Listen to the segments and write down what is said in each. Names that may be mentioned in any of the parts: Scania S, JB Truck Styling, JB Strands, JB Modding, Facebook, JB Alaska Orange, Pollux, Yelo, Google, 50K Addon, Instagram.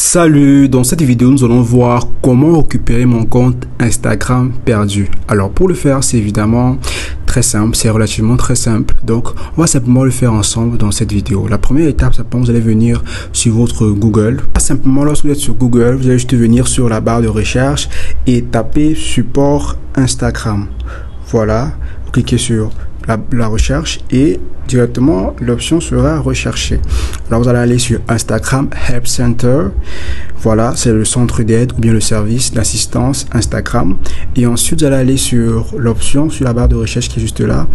Salut, dans cette vidéo nous allons voir comment récupérer mon compte Instagram perdu. Alors pour le faire, c'est évidemment très simple, c'est relativement très simple, donc on va simplement le faire ensemble dans cette vidéo. La première étape, c'est vous allez venir sur votre Google. Simplement, lorsque vous êtes sur Google, vous allez juste venir sur la barre de recherche et taper support Instagram. Voilà, vous cliquez sur la recherche et directement l'option sera recherchée. Alors vous allez aller sur Instagram Help Center. Voilà, c'est le centre d'aide ou bien le service d'assistance Instagram, et ensuite vous allez aller sur l'option sur la barre de recherche qui est juste là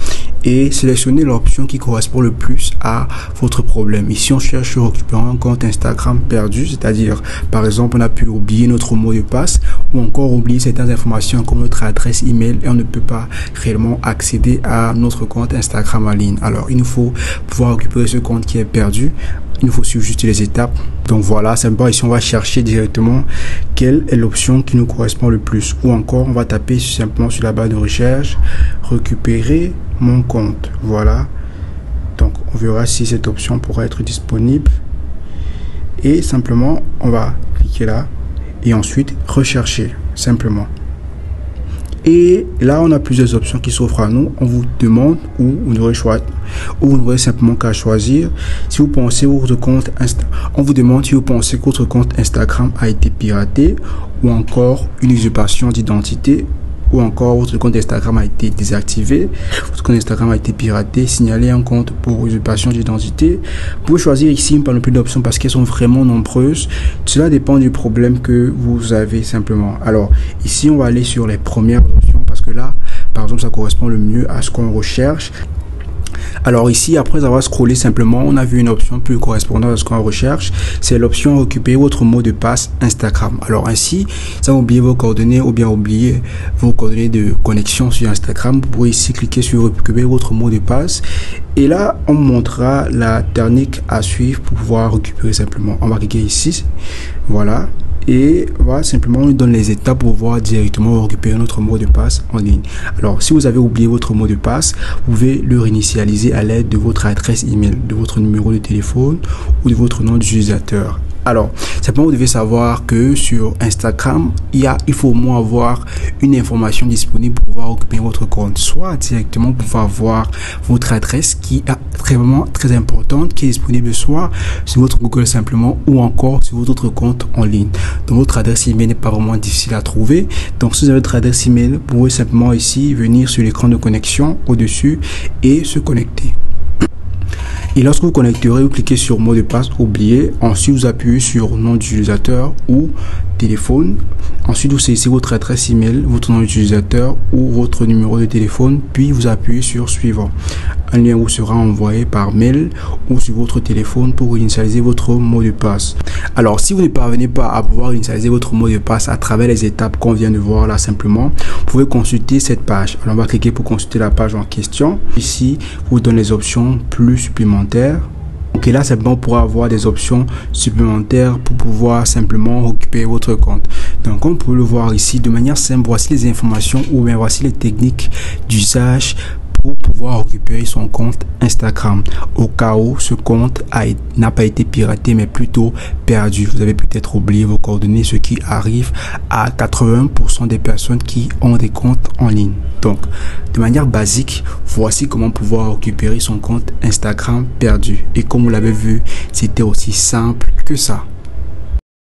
et sélectionner l'option qui correspond le plus à votre problème. Ici on cherche récupérer un compte Instagram perdu, c'est à dire par exemple on a pu oublier notre mot de passe ou encore oublier certaines informations comme notre adresse email et on ne peut pas réellement accéder à notre compte Instagram en ligne. Alors il nous faut pouvoir récupérer ce compte qui est perdu, il nous faut suivre juste les étapes. Donc voilà, simplement ici on va chercher directement quelle est l'option qui nous correspond le plus, ou encore on va taper simplement sur la barre de recherche récupérer mon compte. Voilà, donc on verra si cette option pourra être disponible et simplement on va cliquer là et ensuite rechercher simplement. Et là, on a plusieurs options qui s'offrent à nous. On vous demande où vous n'aurez simplement qu'à choisir. Si vous pensez votre compte on vous demande si vous pensez que votre compte Instagram a été piraté, ou encore une usurpation d'identité, ou encore votre compte Instagram a été désactivé, votre compte Instagram a été piraté, signaler un compte pour usurpation d'identité. Vous pouvez choisir ici une panoplie d'options parce qu'elles sont vraiment nombreuses. Cela dépend du problème que vous avez simplement. Alors ici on va aller sur les premières options parce que là par exemple ça correspond le mieux à ce qu'on recherche. Alors ici, après avoir scrollé simplement, on a vu une option plus correspondante à ce qu'on recherche. C'est l'option récupérer votre mot de passe Instagram. Alors ainsi, sans oublier vos coordonnées ou bien oublier vos coordonnées de connexion sur Instagram, vous pouvez ici cliquer sur récupérer votre mot de passe. Et là, on montrera la technique à suivre pour pouvoir récupérer simplement. On va cliquer ici. Voilà. Et voilà, simplement on nous donne les étapes pour pouvoir directement récupérer notre mot de passe en ligne. Alors si vous avez oublié votre mot de passe, vous pouvez le réinitialiser à l'aide de votre adresse email, de votre numéro de téléphone ou de votre nom d'utilisateur. Alors, simplement vous devez savoir que sur Instagram, il faut au moins avoir une information disponible pour pouvoir occuper votre compte, soit directement pour pouvoir voir votre adresse qui est vraiment très importante, qui est disponible soit sur votre Google simplement ou encore sur votre autre compte en ligne. Donc votre adresse email n'est pas vraiment difficile à trouver. Donc si vous avez votre adresse email, vous pouvez simplement ici venir sur l'écran de connexion au-dessus et se connecter. Et lorsque vous connecterez, vous cliquez sur mot de passe oublié. Ensuite, vous appuyez sur nom d'utilisateur ou téléphone. Ensuite, vous saisissez votre adresse email, votre nom d'utilisateur ou votre numéro de téléphone. Puis, vous appuyez sur suivant. Un lien vous sera envoyé par mail ou sur votre téléphone pour initialiser votre mot de passe. Alors, si vous ne parvenez pas à pouvoir initialiser votre mot de passe à travers les étapes qu'on vient de voir là simplement, vous pouvez consulter cette page. Alors, on va cliquer pour consulter la page en question. Ici, vous donne les options plus supplémentaires. Donc là simplement pour avoir des options supplémentaires pour pouvoir simplement occuper votre compte. Donc comme vous pouvez le voir ici de manière simple, voici les informations ou bien voici les techniques d'usage pour pouvoir récupérer son compte Instagram au cas où ce compte n'a pas été piraté mais plutôt perdu. Vous avez peut-être oublié vos coordonnées, ce qui arrive à 80% des personnes qui ont des comptes en ligne. Donc de manière basique, voici comment pouvoir récupérer son compte Instagram perdu. Et comme vous l'avez vu, c'était aussi simple que ça.